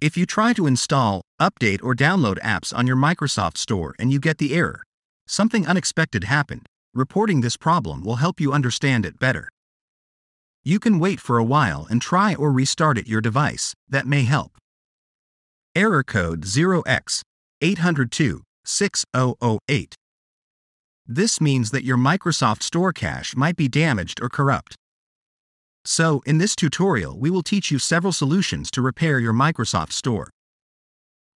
If you try to install, update, or download apps on your Microsoft Store and you get the error, something unexpected happened. Reporting this problem will help you understand it better. You can wait for a while and try or restart your device. That may help. Error code 0x80246008. This means that your Microsoft Store cache might be damaged or corrupt. So, in this tutorial, we will teach you several solutions to repair your Microsoft Store.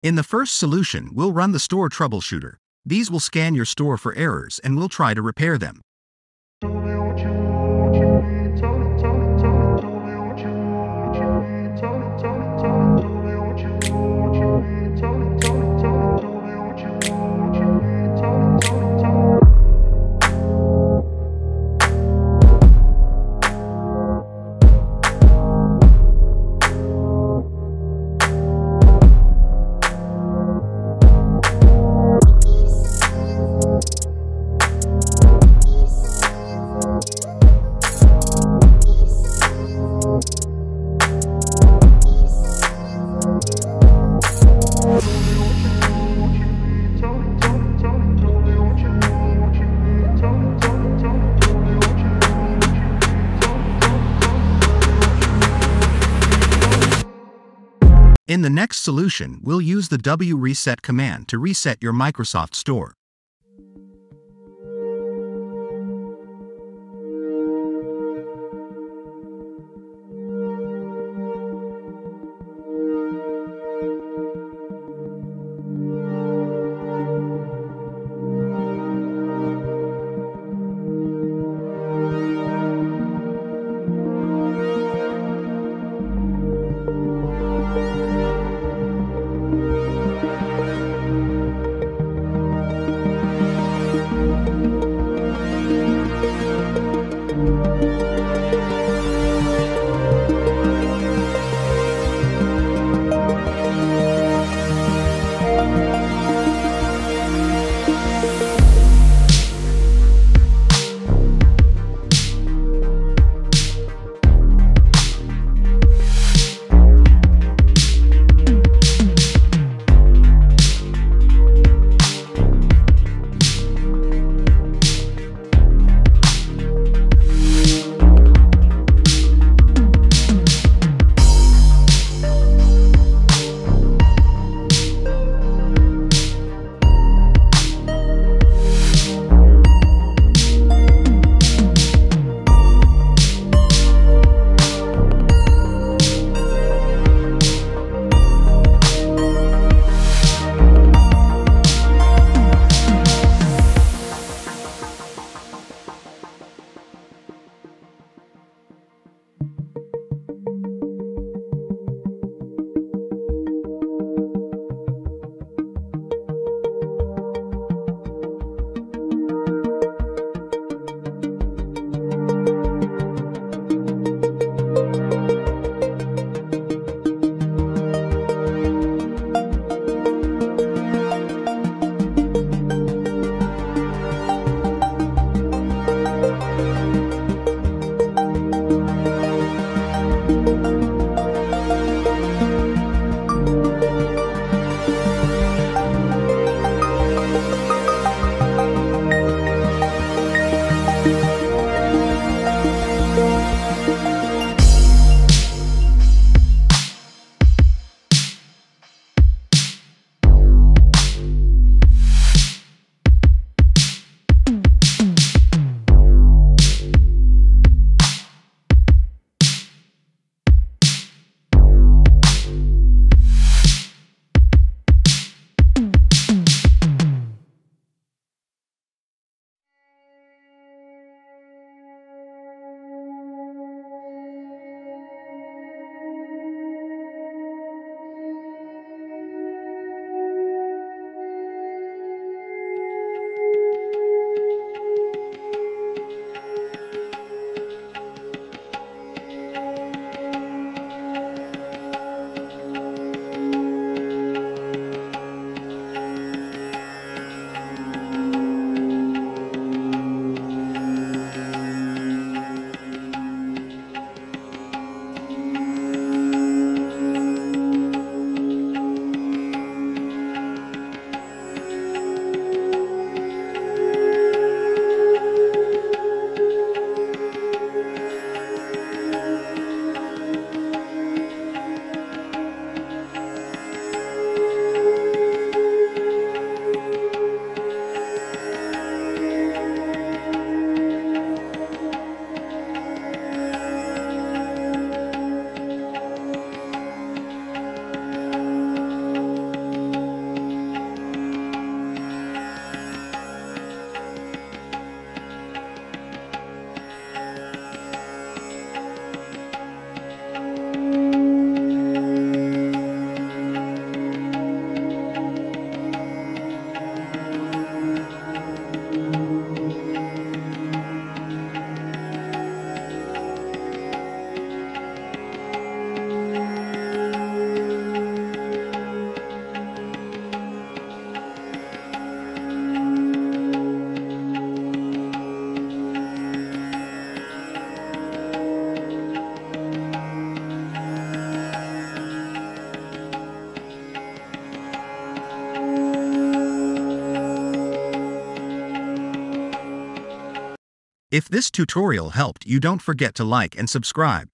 In the first solution, we'll run the Store Troubleshooter. These will scan your store for errors and we'll try to repair them. In the next solution, we'll use the WSReset command to reset your Microsoft Store. If this tutorial helped you, don't forget to like and subscribe.